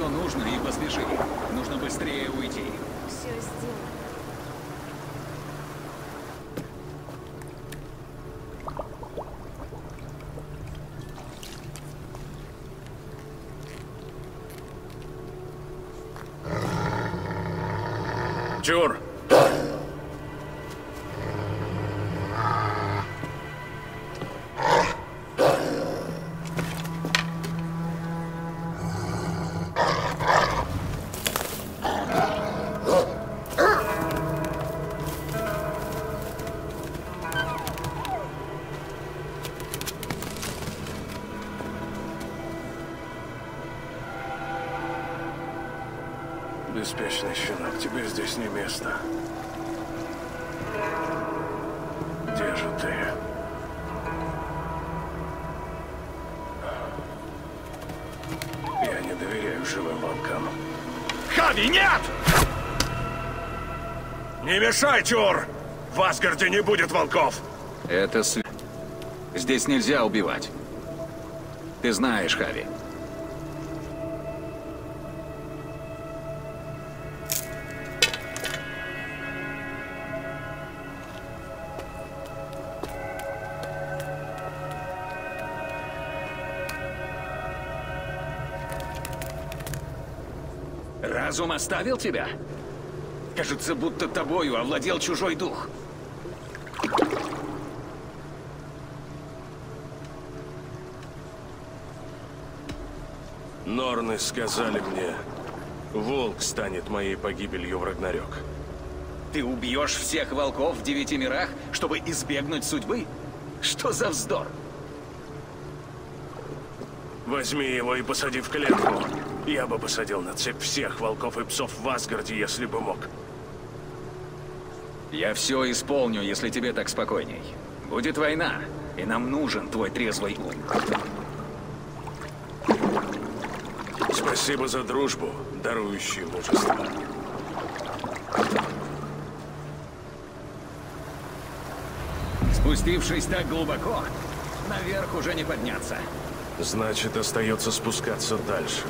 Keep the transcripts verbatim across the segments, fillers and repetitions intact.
что нужно, и поспеши. Нужно быстрее уйти. Все сделано. Тюр! Беспечный щенок, тебе здесь не место. Где же ты? Я не доверяю живым волкам. Хави, нет! Не мешай, Тюр! В Асгарде не будет волков! Это с... Здесь нельзя убивать. Ты знаешь, Хави. Разум оставил тебя? Кажется, будто тобою овладел чужой дух. Норны сказали мне, волк станет моей погибелью в Рагнарёк. Ты убьешь всех волков в девяти мирах, чтобы избегнуть судьбы? Что за вздор? Возьми его и посади в клетку. Я бы посадил на цепь всех волков и псов в Асгарде, если бы мог. Я все исполню, если тебе так спокойней. Будет война, и нам нужен твой трезвый ум. Спасибо за дружбу, дарующую мужество. Спустившись так глубоко, наверх уже не подняться. Значит, остается спускаться дальше.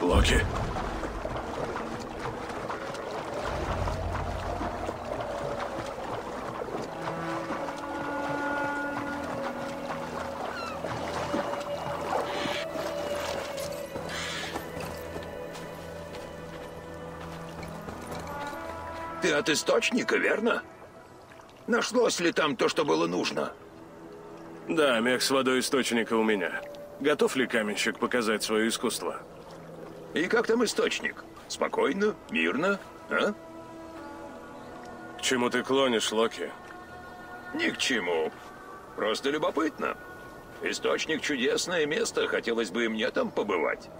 Локи. Ты от источника, верно? Нашлось ли там то, что было нужно? Да, мех с водой источника у меня. Готов ли каменщик показать свое искусство? И как там источник? Спокойно, мирно, а? К чему ты клонишь, Локи? Ни к чему. Просто любопытно. Источник — чудесное место, хотелось бы и мне там побывать.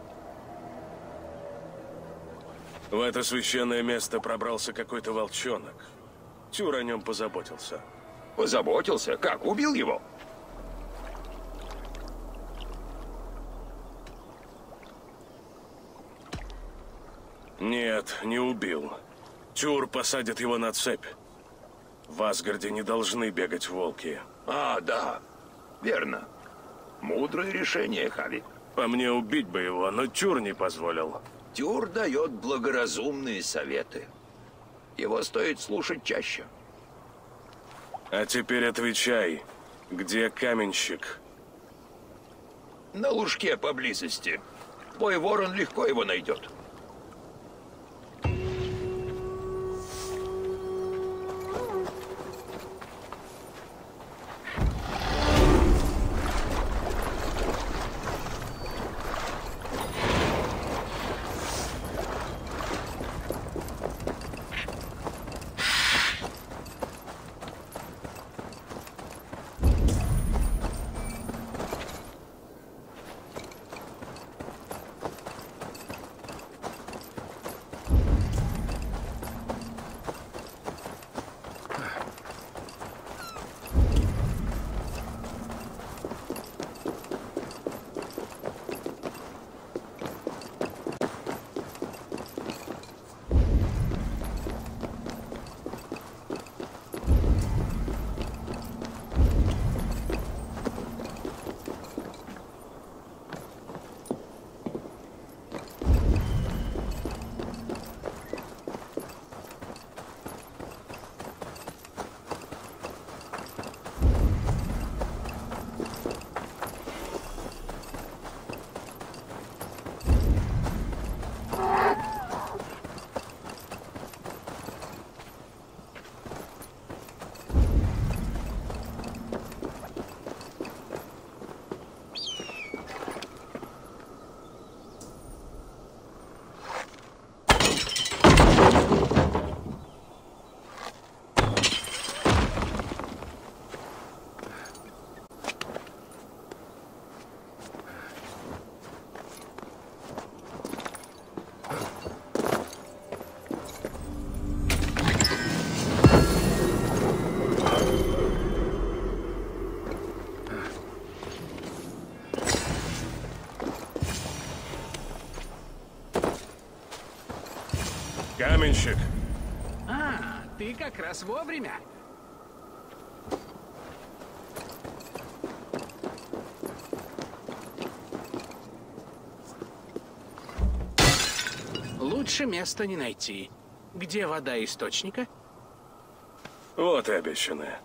В это священное место пробрался какой-то волчонок. Тюр о нем позаботился. Позаботился? Как? Убил его? Нет, не убил. Тюр посадит его на цепь. В Асгарде не должны бегать волки. А, да. Верно. Мудрое решение, Хави. По мне, убить бы его, но Тюр не позволил. Тюр дает благоразумные советы. Его стоит слушать чаще. А теперь отвечай, где каменщик? На лужке поблизости. Бой ворон легко его найдет. Каменщик. А, ты как раз вовремя. Лучше места не найти. Где вода источника? Вот и обещанное.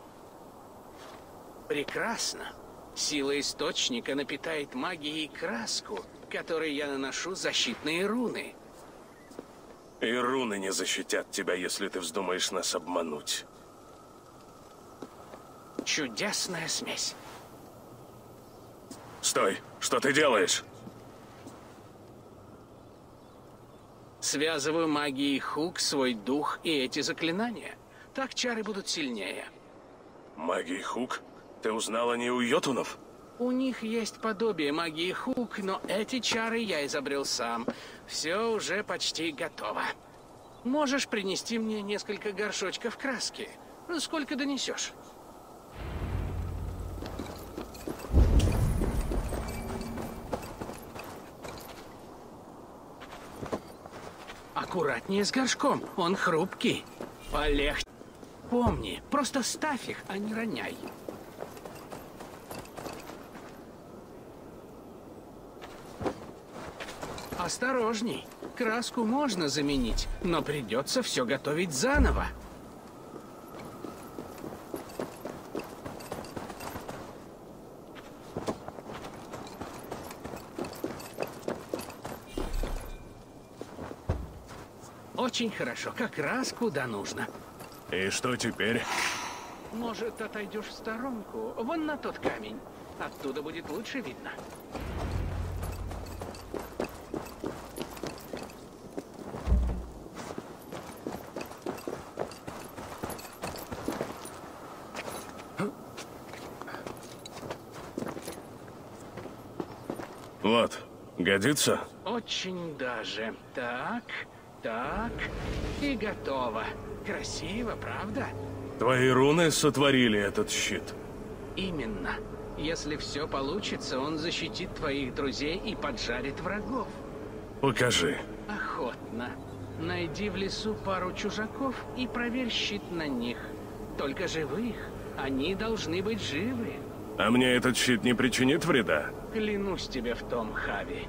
Прекрасно. Сила источника напитает магией краску, которой я наношу защитные руны. И руны не защитят тебя, если ты вздумаешь нас обмануть. Чудесная смесь. Стой! Что ты делаешь? Связываю магией Хук свой дух и эти заклинания. Так чары будут сильнее. Магии Хук? Ты узнал о ней у йотунов? У них есть подобие магии Хук, но эти чары я изобрел сам. Все уже почти готово. Можешь принести мне несколько горшочков краски? Сколько донесешь? Аккуратнее с горшком, он хрупкий. Полегче. Помни, просто ставь их, а не роняй. Осторожней. Краску можно заменить, но придется все готовить заново. Очень хорошо, как раз куда нужно. И что теперь? Может, отойдешь в сторонку, вон на тот камень. Оттуда будет лучше видно. Вот, годится? Очень даже. Так, так, и готово. Красиво, правда? Твои руны сотворили этот щит. Именно. Если все получится, он защитит твоих друзей и поджарит врагов. Покажи. Охотно. Найди в лесу пару чужаков и проверь щит на них. Только живых. Они должны быть живы. А мне этот щит не причинит вреда? Клянусь тебе в том, Хави.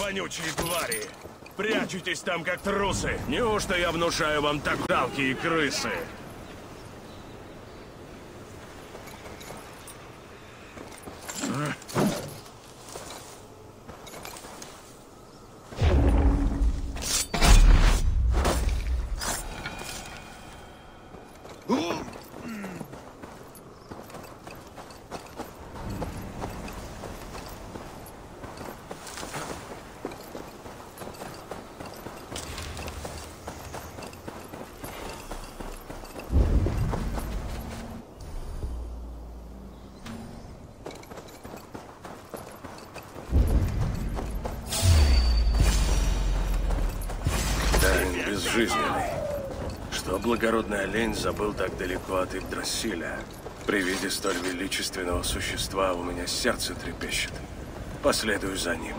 Вонючие твари! Прячетесь там, как трусы! Неужто я внушаю вам так жалкие крысы? Жизненный, что благородный олень забыл так далеко от Иггдрасиля. При виде столь величественного существа у меня сердце трепещет. Последую за ним.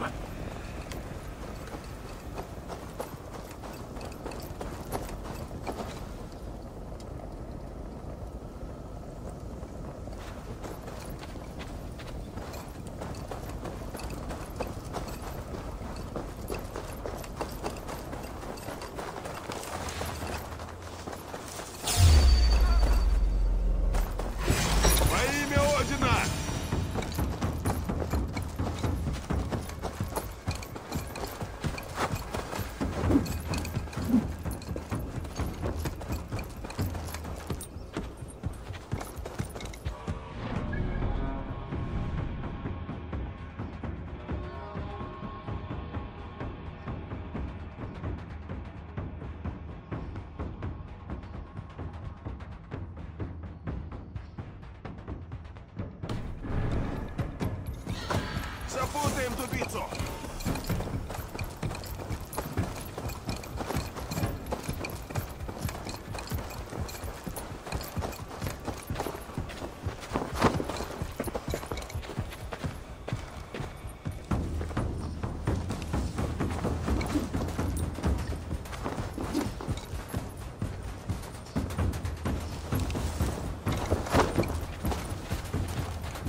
Запутаем тупицу!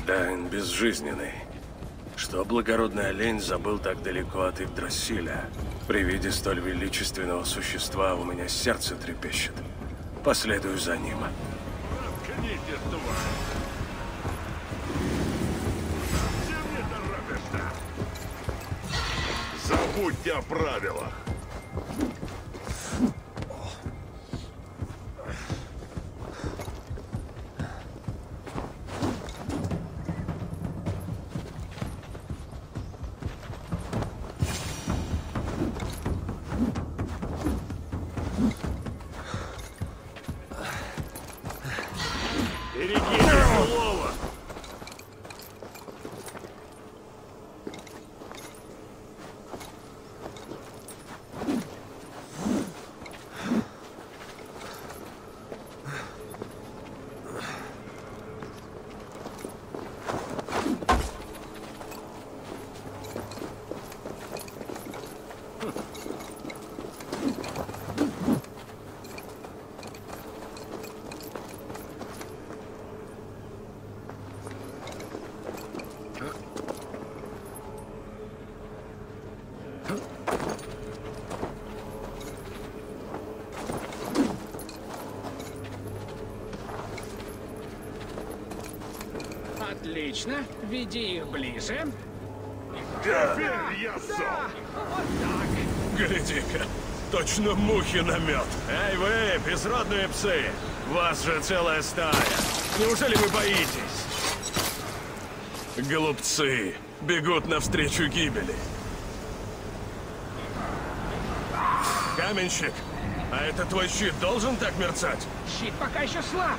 Дайн безжизненный. Что благородный олень забыл так далеко от Иггдрасиля. При виде столь величественного существа у меня сердце трепещет. Последую за ним. Забудьте о правилах. Отлично, веди их ближе. Да. Теперь я сам. Да. Вот так. Гляди-ка, точно мухи на мед. Эй вы, безродные псы, вас же целая стая. Неужели вы боитесь? Голубцы бегут навстречу гибели. Каменщик, а это твой щит должен так мерцать? Щит пока еще слаб.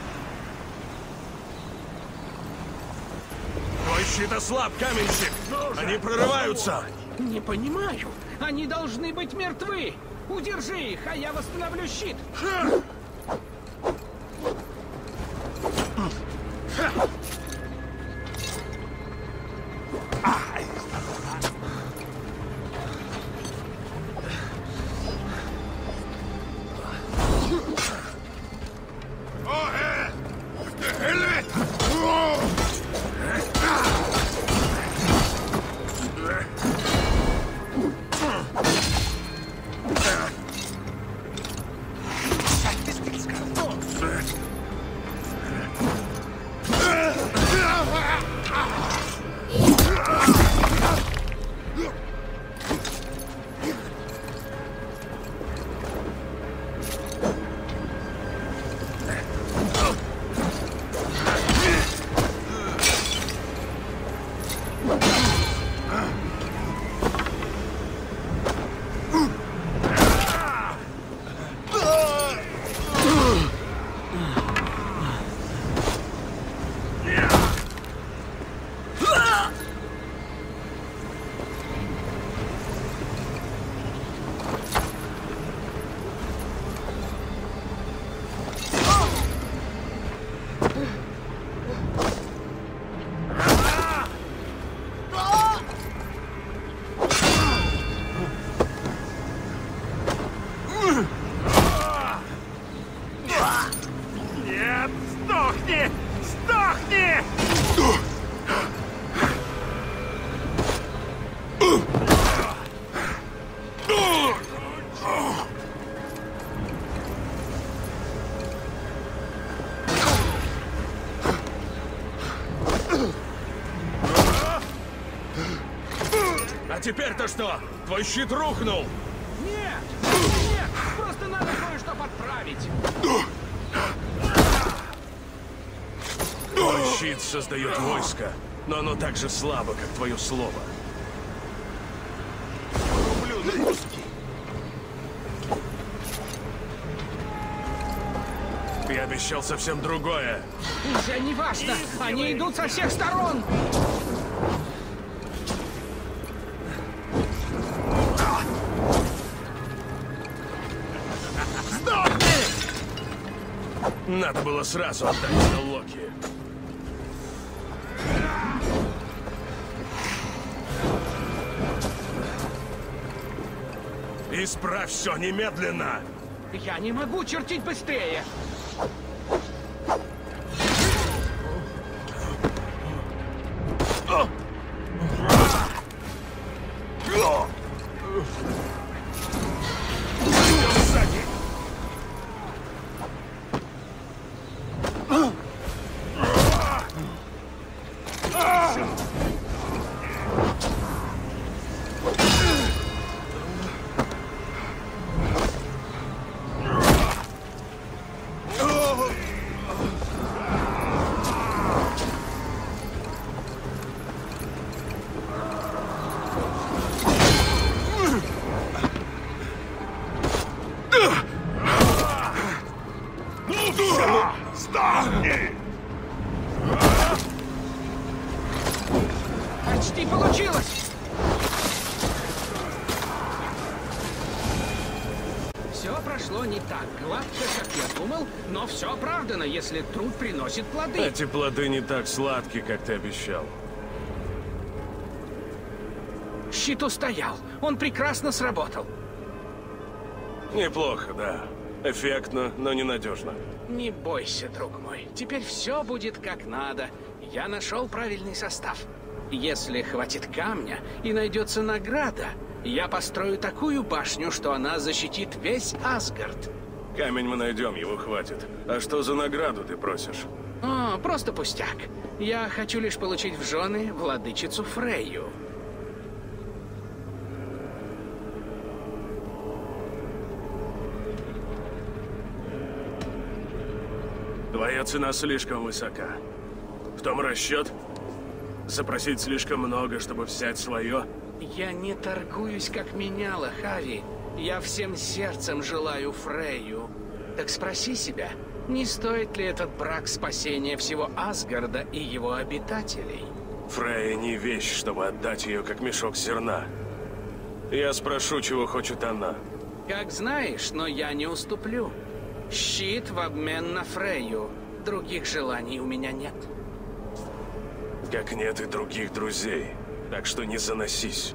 Твой щит ослаб, каменщик. Они прорываются. Не понимаю. Они должны быть мертвы. Удержи их, а я восстановлю щит. Ха! Ха! Теперь-то что? Твой щит рухнул! Нет! Нет! Просто надо кое-что подправить! Твой щит создает войско, но оно так же слабо, как твое слово. Ты обещал совсем другое. Уже не важно! Они идут со всех сторон! Надо было сразу отдать на Локи. Исправь все немедленно! Я не могу чертить быстрее! Если труд приносит плоды. Эти плоды не так сладкие, как ты обещал. Щит устоял. Он прекрасно сработал. Неплохо, да. Эффектно, но ненадежно. Не бойся, друг мой. Теперь все будет как надо. Я нашел правильный состав. Если хватит камня и найдется награда, я построю такую башню, что она защитит весь Асгард. Камень мы найдем, его хватит. А что за награду ты просишь? О, просто пустяк. Я хочу лишь получить в жены владычицу Фрейю. цена слишком высока. В том расчет запросить слишком много, чтобы взять свое. Я не торгуюсь, как меняла, Хави. Я всем сердцем желаю Фрейю. Так спроси себя, не стоит ли этот брак спасения всего Асгарда и его обитателей? Фрейя не вещь, чтобы отдать ее, как мешок зерна. Я спрошу, чего хочет она. Как знаешь, но я не уступлю. Щит в обмен на Фрейю. Других желаний у меня нет. Как нет и других друзей. Так что не заносись.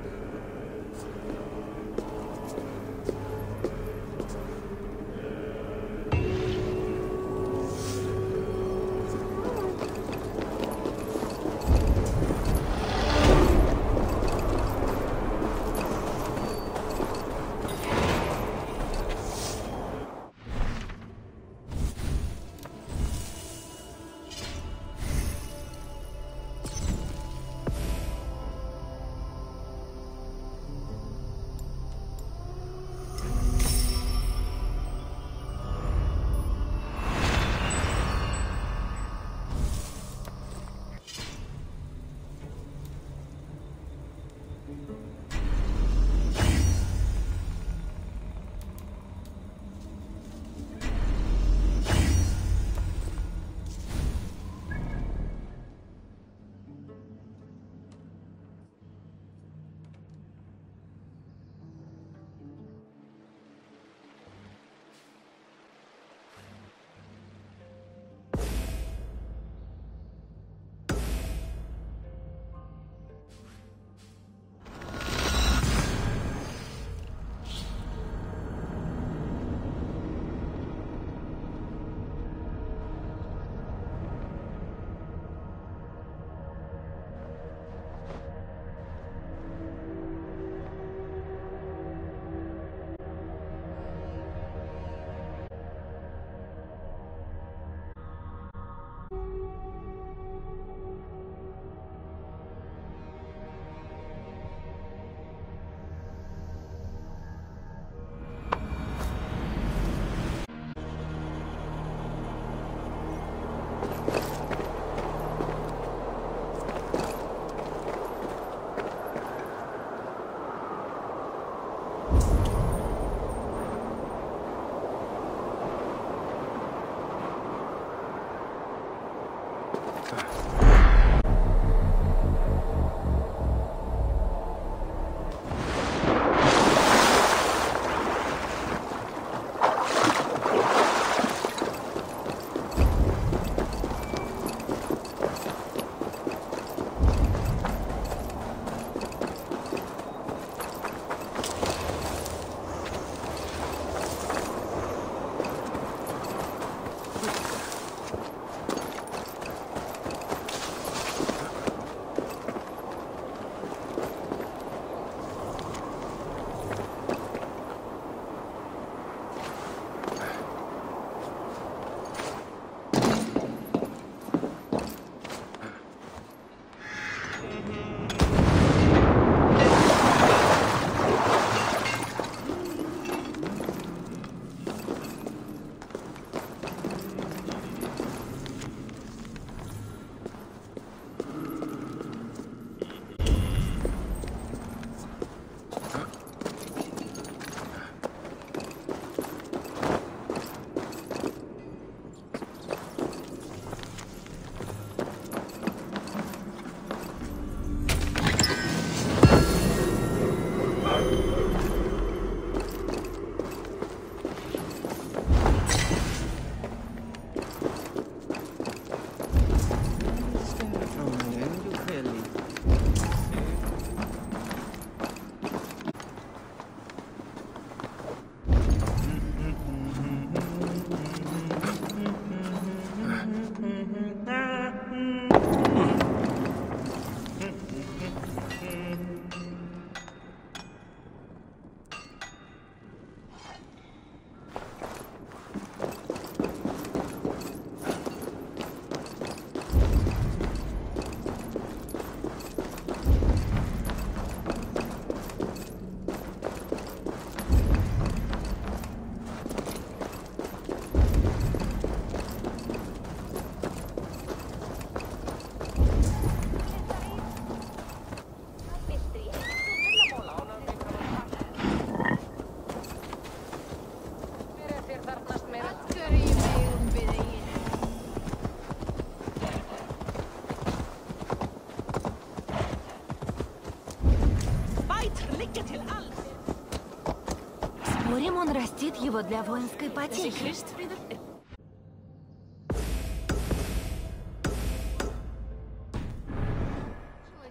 Спорим, он растит его для воинской потехи.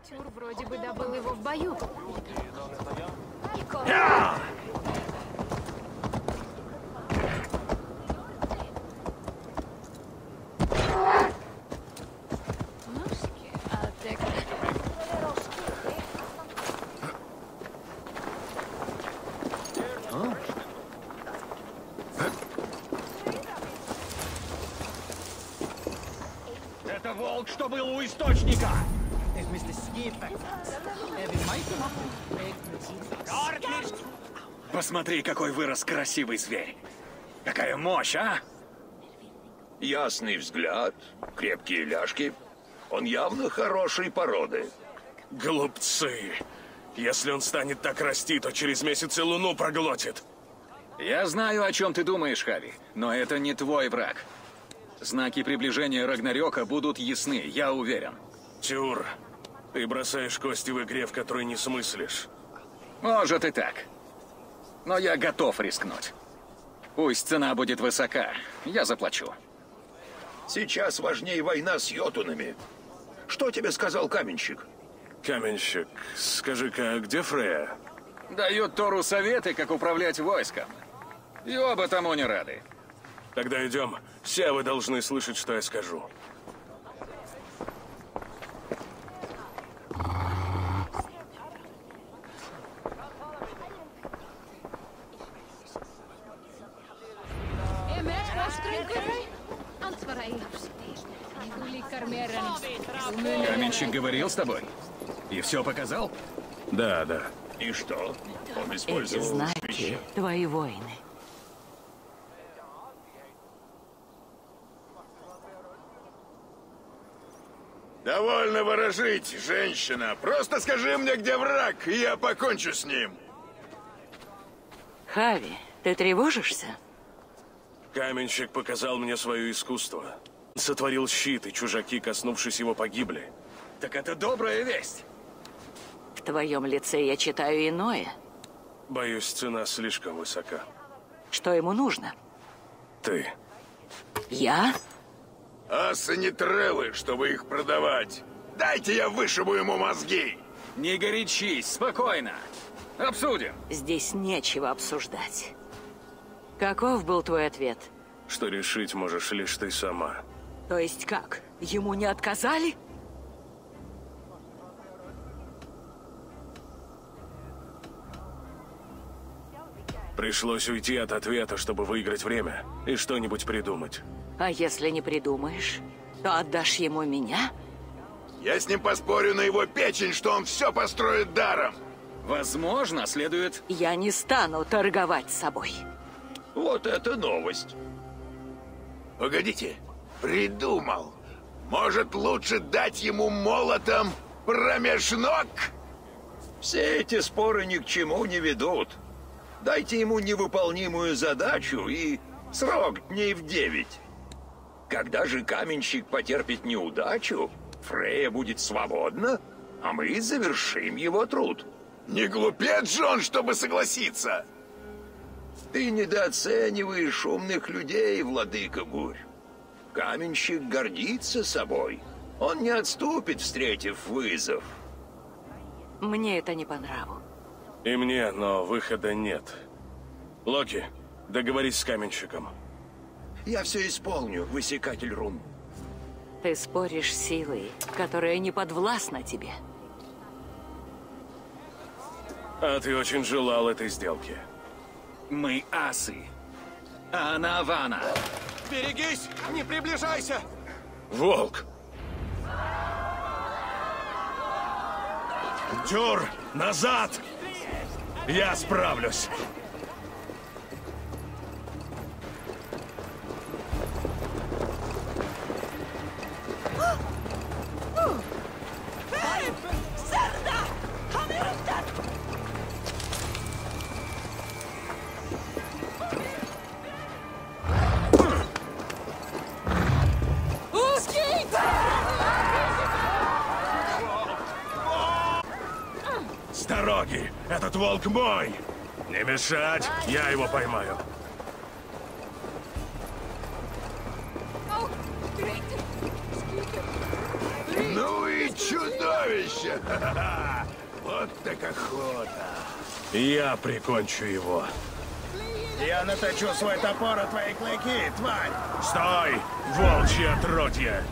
Тюр вроде бы добыл его в бою. Что было у источника? Посмотри, какой вырос красивый зверь. Какая мощь, а? Ясный взгляд, крепкие ляжки. Он явно хорошей породы. Глупцы. Если он станет так расти, то через месяц и луну проглотит. Я знаю, о чем ты думаешь, Хави, но это не твой враг. Знаки приближения Рагнарёка будут ясны, я уверен. Тюр, ты бросаешь кости в игре, в которой не смыслишь. Может и так. Но я готов рискнуть. Пусть цена будет высока, я заплачу. Сейчас важнее война с йотунами. Что тебе сказал каменщик? Каменщик, скажи-ка, где Фрейя? Дают Тору советы, как управлять войском. И оба тому не рады. Тогда идем. Все вы должны слышать, что я скажу. Каменщик говорил с тобой? И все показал? Да, да. И что? Он использовал эти знаки, вещи. Твои воины. Довольно ворожить, женщина. Просто скажи мне, где враг, и я покончу с ним. Хави, ты тревожишься? Каменщик показал мне свое искусство. Сотворил щит, и чужаки, коснувшись его, погибли. Так это добрая весть. В твоем лице я читаю иное. Боюсь, цена слишком высока. Что ему нужно? Ты. Я? Асы не трелы, чтобы их продавать. Дайте я вышибу ему мозги. Не горячись, спокойно. Обсудим. Здесь нечего обсуждать. Каков был твой ответ? Что решить можешь лишь ты сама. То есть как? Ему не отказали? Пришлось уйти от ответа, чтобы выиграть время и что-нибудь придумать. А если не придумаешь, то отдашь ему меня? Я с ним поспорю на его печень, что он все построит даром. Возможно, следует... Я не стану торговать собой. Вот это новость. Погодите, придумал. Может, лучше дать ему молотом промеж ног? Все эти споры ни к чему не ведут. Дайте ему невыполнимую задачу и срок дней в девять. Когда же каменщик потерпит неудачу, Фрейя будет свободна, а мы завершим его труд. Не глупец же он, чтобы согласиться! Ты недооцениваешь умных людей, владыка Гурь. Каменщик гордится собой. Он не отступит, встретив вызов. Мне это не по нраву. И мне, но выхода нет. Локи, договорись с каменщиком. Я все исполню, Высекатель Рун. Ты споришь силой, которая не подвластна тебе. А ты очень желал этой сделки. Мы асы. А она Вана. Берегись, не приближайся! Волк! Тюр, назад! Я справлюсь! Здорово! Локи! Этот волк мой! Не мешать, я его поймаю. Ну и чудовище! Вот так охота! Я прикончу его. Я наточу свой топор и твои клыки, тварь! Стой, волчье отродье!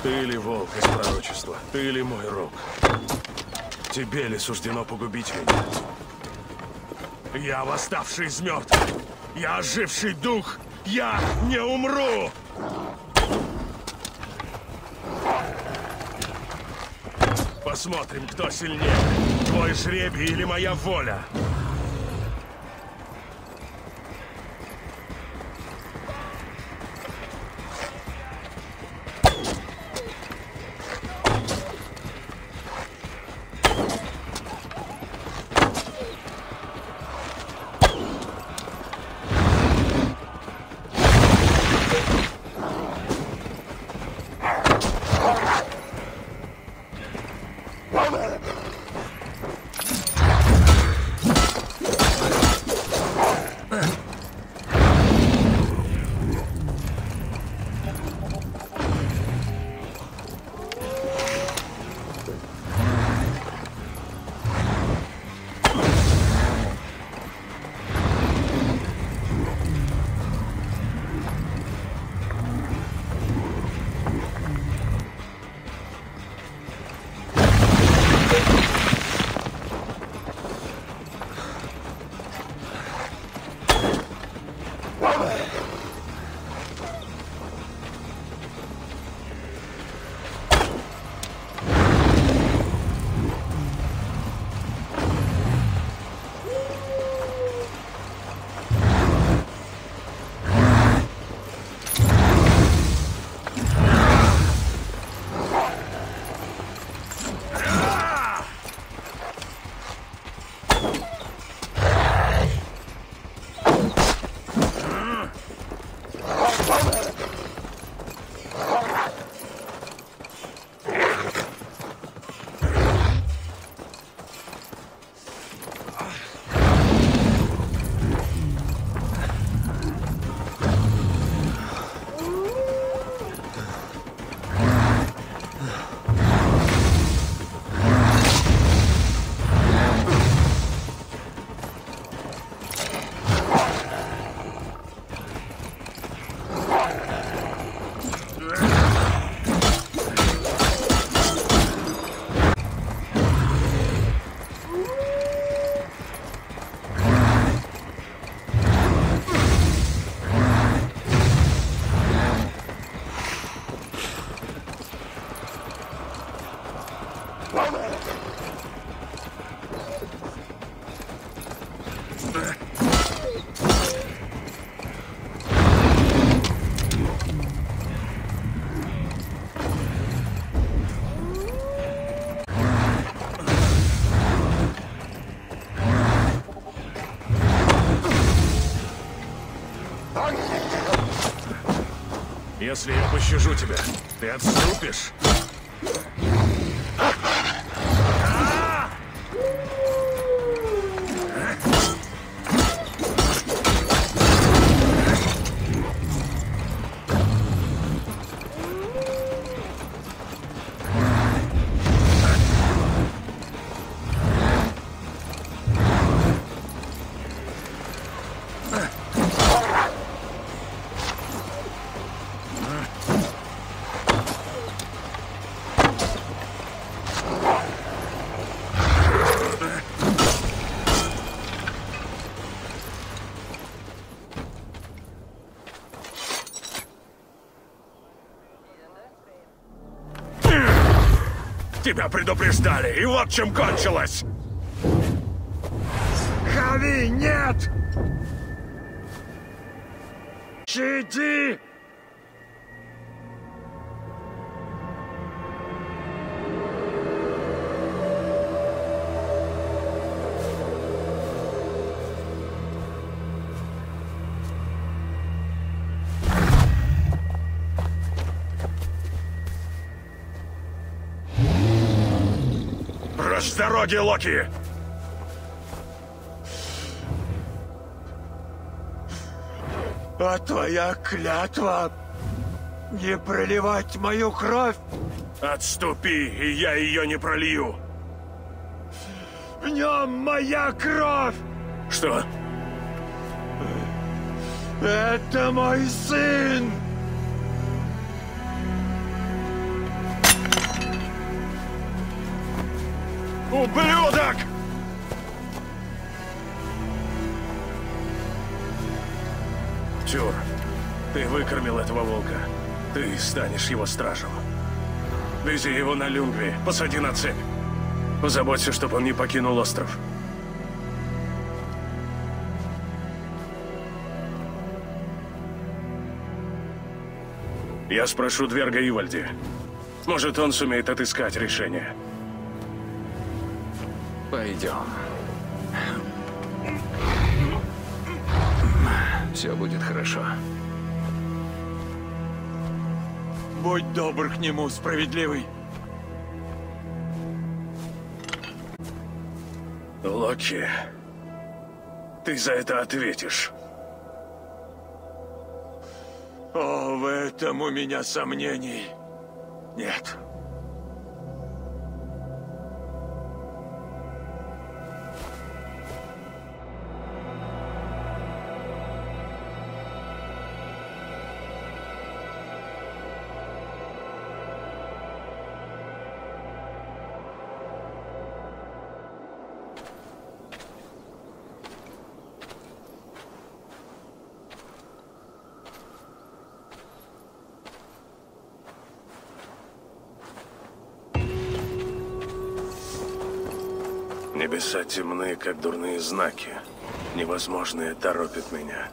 Ты ли волк из пророчества? Ты ли мой рок? Тебе ли суждено погубить меня? Я восставший из мертвых! Я оживший дух! Я не умру! Посмотрим, кто сильнее, твой жребий или моя воля. Если я пощажу тебя, ты отступишь? Тебя предупреждали, и вот чем кончилось! Хави, нет! Чиди! прочь с дороги, Локи! А твоя клятва не проливать мою кровь! Отступи, и я ее не пролью! В нем моя кровь! Что? Это мой сын! Ублюдок! Тюр, ты выкормил этого волка. Ты станешь его стражем. Вези его на Люнгве, посади на цепь. Позаботься, чтобы он не покинул остров. Я спрошу Дверга Ивальди. Может, он сумеет отыскать решение. Пойдем. Все будет хорошо. Будь добр к нему, справедливый. Локи, ты за это ответишь. О, в этом у меня сомнений нет. Небеса темны, как дурные знаки. Невозможное торопит меня.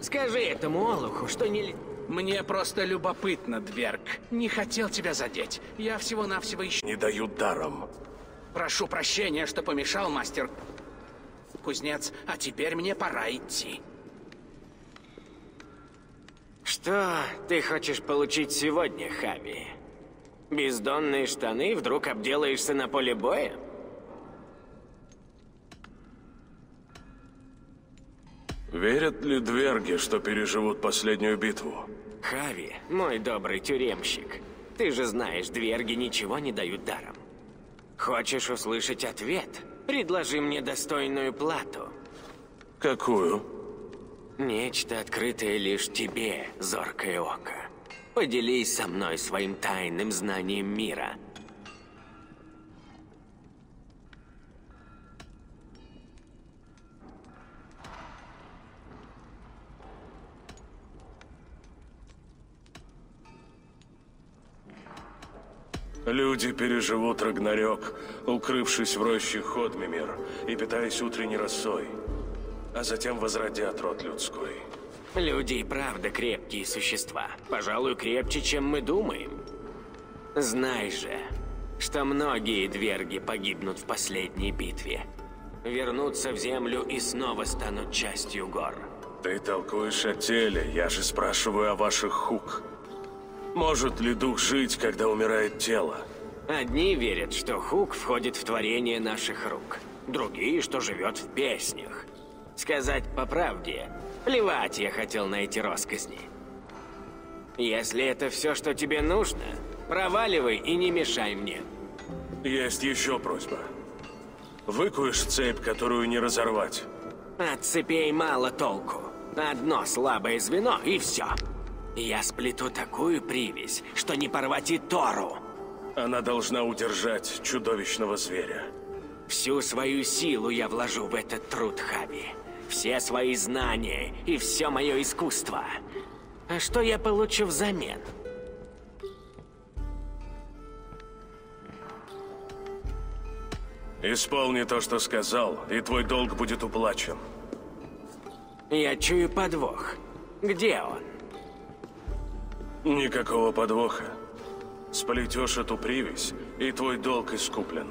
Скажи этому олуху, что не... Мне просто любопытно, Дверг. Не хотел тебя задеть. Я всего-навсего еще... Не даю даром. Прошу прощения, что помешал, мастер. Кузнец, а теперь мне пора идти. Что ты хочешь получить сегодня, Хави? Бездонные штаны? Вдруг обделаешься на поле боя? Верят ли дверги, что переживут последнюю битву? Хави, мой добрый тюремщик, ты же знаешь, дверги ничего не дают даром. Хочешь услышать ответ? Предложи мне достойную плату. Какую? Нечто открытое лишь тебе, зоркое око. Поделись со мной своим тайным знанием мира. Люди переживут Рагнарёк, укрывшись в роще Ходмимер и питаясь утренней росой, а затем возродят род людской. Люди и правда крепкие существа, пожалуй, крепче, чем мы думаем. Знай же, что многие дверги погибнут в последней битве, вернутся в землю и снова станут частью гор. Ты толкуешь о теле, я же спрашиваю о ваших хук. Может ли дух жить, когда умирает тело? Одни верят, что Хук входит в творение наших рук. Другие, что живет в песнях. Сказать по правде, плевать я хотел на эти росказни. Если это все, что тебе нужно, проваливай и не мешай мне. Есть еще просьба. Выкуешь цепь, которую не разорвать. От цепей мало толку. Одно слабое звено и все. Я сплету такую привязь, что не порвать и Тору. Она должна удержать чудовищного зверя. Всю свою силу я вложу в этот труд, Хави. Все свои знания и все мое искусство. А что я получу взамен? Исполни то, что сказал, и твой долг будет уплачен. Я чую подвох. Где он? Никакого подвоха. Сплетешь эту привязь, и твой долг искуплен.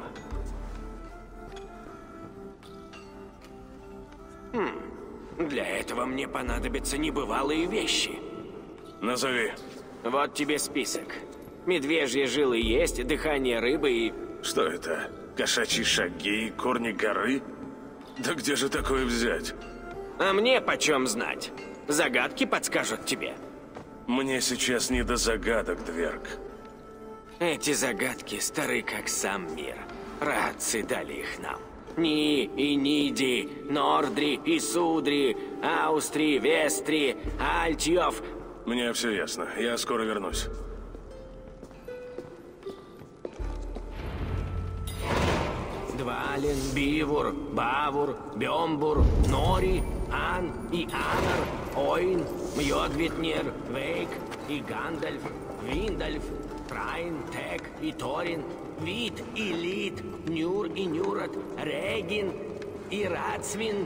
Хм. Для этого мне понадобятся небывалые вещи. Назови. Вот тебе список. Медвежьи жилы есть, дыхание рыбы и... Что это? Кошачьи шаги, корни горы? Да где же такое взять? А мне почем знать? Загадки подскажут тебе. Мне сейчас не до загадок, Дверг. Эти загадки стары, как сам мир. Радцы дали их нам. Ни и Ниди, Нордри и Судри, Австрии, Вестри, Альтьев. Мне все ясно. Я скоро вернусь. Двален, Бивур, Бавур, Бембур, Нори, Ан и Анар, Ойн, Мьогвитнер, Вейк и Гандальф, Виндальф, Трайн, Тек и Торин, Вит и Лид, Нюр и Нюрат, Регин и Рацвин.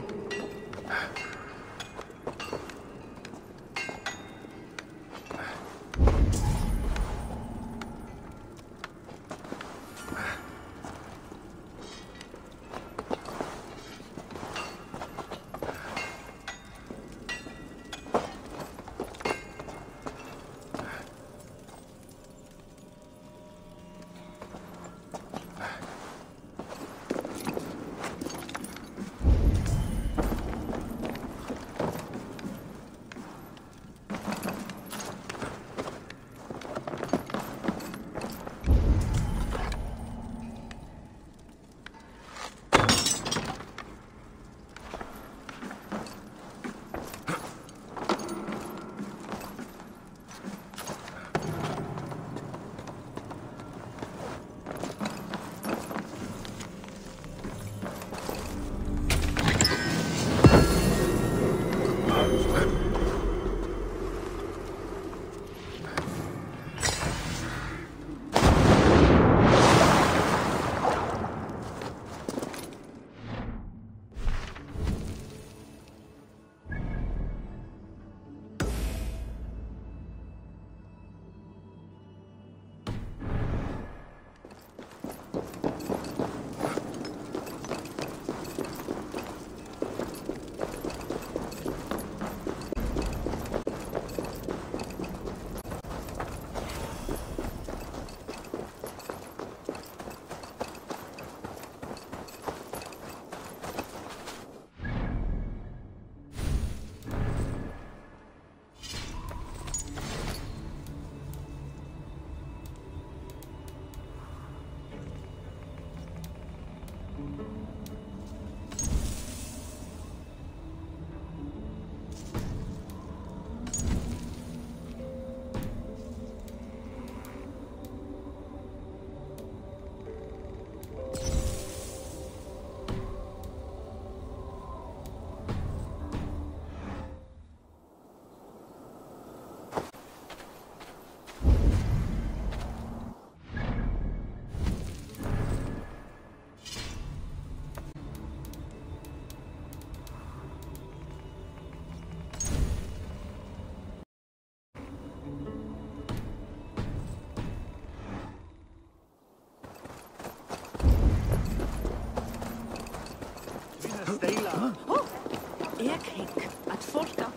Erkink at folk at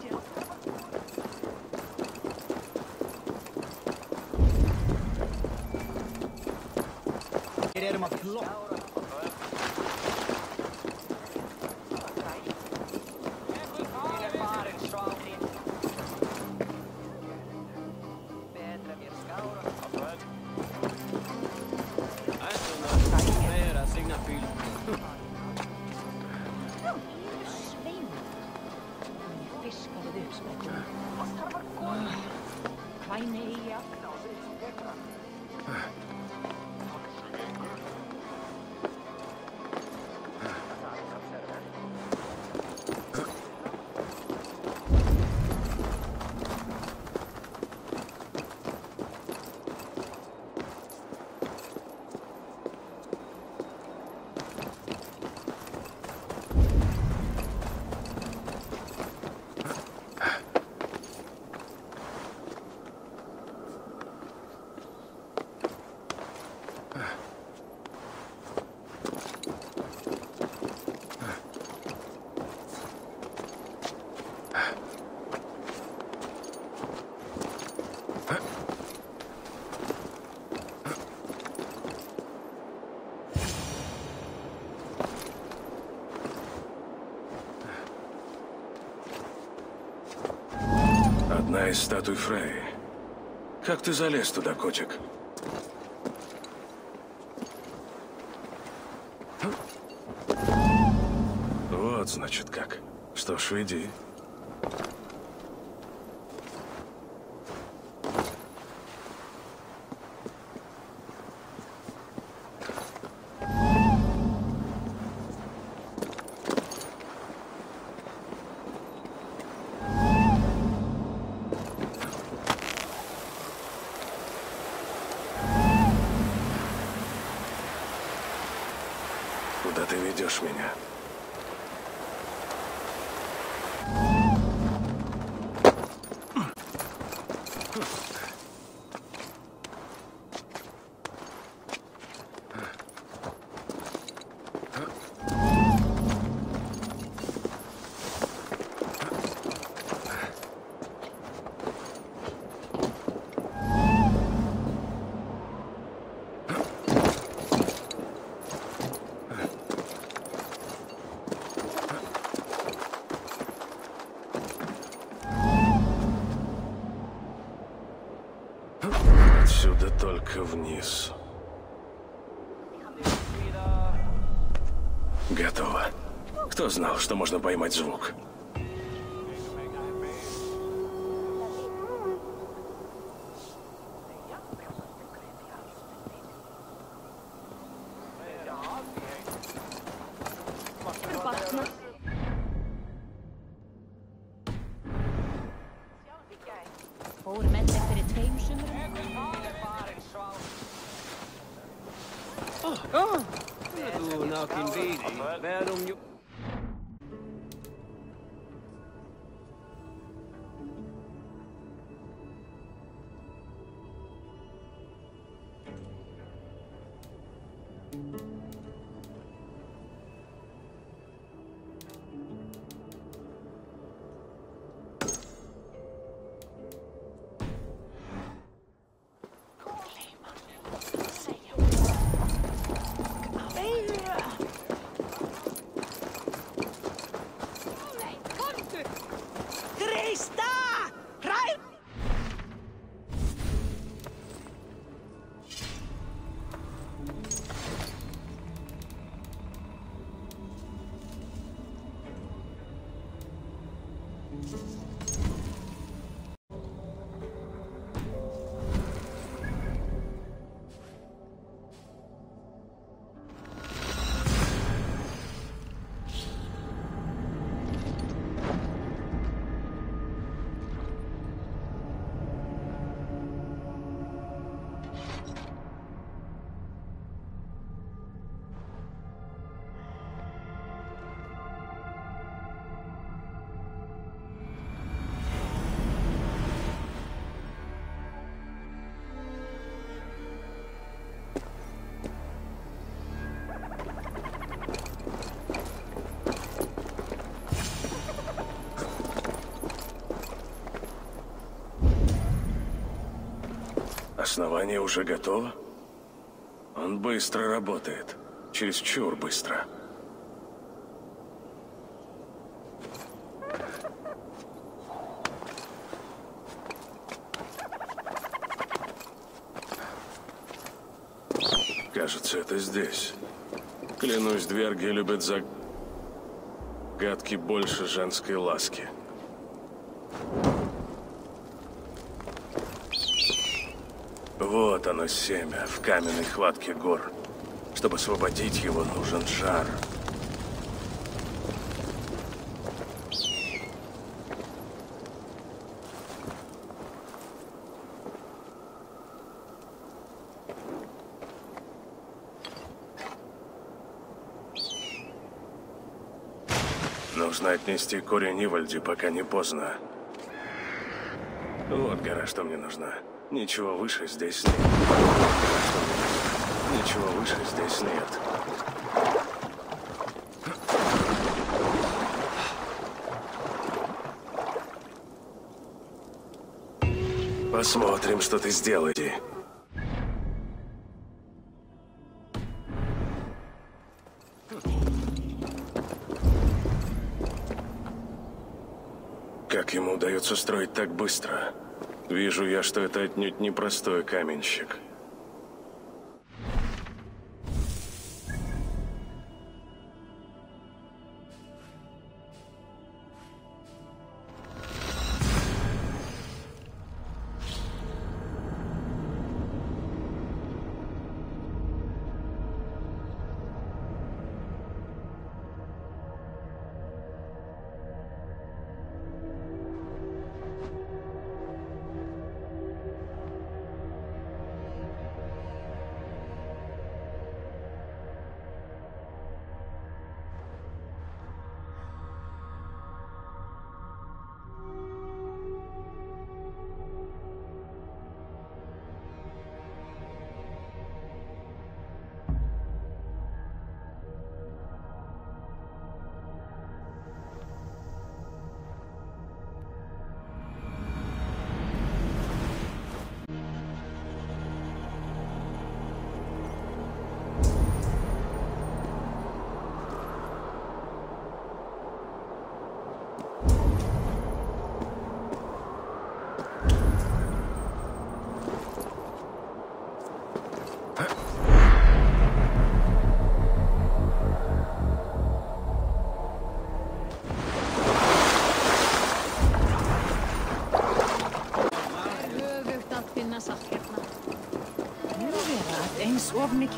Одна из статуй Фрейи. Как ты залез туда, котик? Вот, значит, как. Что ж, иди. Вниз. Готово. Кто знал, что можно поймать звук? Основание уже готово? Он Он быстро работает. Чересчур быстро. Кажется, это здесь. Клянусь, дверги любят загадки больше женской ласки. Вот оно, семя в каменной хватке гор. Чтобы освободить его, нужен жар. Нужно отнести корень Ивальди, пока не поздно. Вот гора, что мне нужна. Ничего выше здесь нет. Ничего выше здесь нет. Посмотрим, что ты сделаешь. Как ему удается строить так быстро? Вижу я, что это отнюдь не простой каменщик.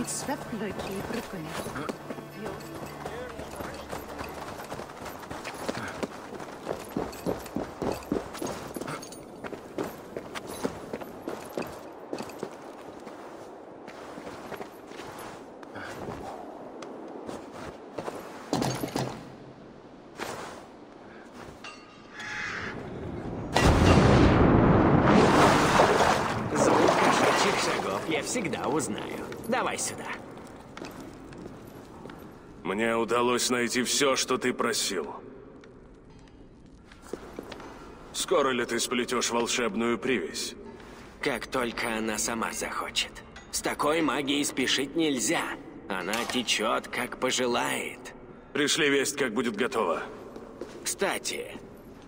It's that Loki broken it. Звук кошачьих шагов я всегда узнаю. Давай сюда. Мне удалось найти все, что ты просил. Скоро ли ты сплетешь волшебную привязь? Как только она сама захочет. С такой магией спешить нельзя. Она течет, как пожелает. Пришли весть, как будет готова. Кстати,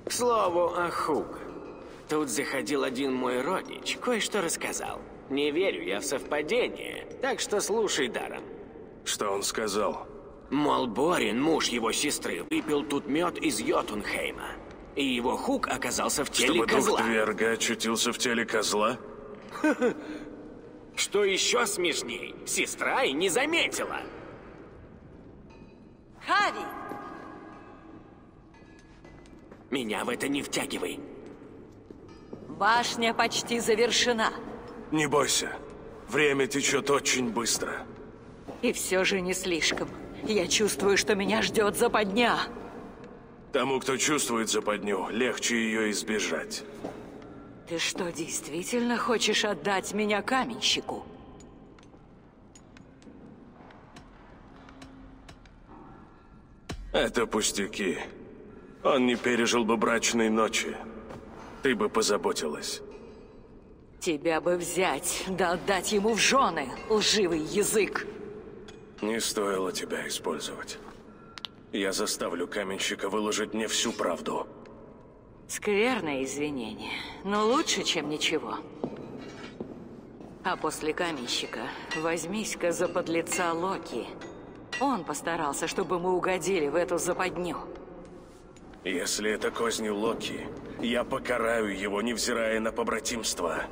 к слову о Хук. Тут заходил один мой родич, кое-что рассказал. Не верю я в совпадение, так что слушай даром. Что он сказал? Мол, Борин, муж его сестры, выпил тут мед из Йотунхейма. И его Хук оказался в теле Чтобы козла. Чтобы Дверга очутился в теле козла? Что еще смешней, сестра и не заметила. Хави! Меня в это не втягивай. Башня почти завершена. Не бойся. Время течет очень быстро. И все же не слишком. Я чувствую, что меня ждет западня. Тому, кто чувствует западню, легче ее избежать. Ты что, действительно хочешь отдать меня каменщику? Это пустяки. Он не пережил бы брачной ночи. Ты бы позаботилась. Тебя бы взять, да отдать ему в жены, лживый язык. Не стоило тебя использовать. Я заставлю каменщика выложить мне всю правду. Скверное извинение, но лучше, чем ничего. А после каменщика возьмись-ка за подлеца Локи. Он постарался, чтобы мы угодили в эту западню. Если это козни Локи, я покараю его, невзирая на побратимство.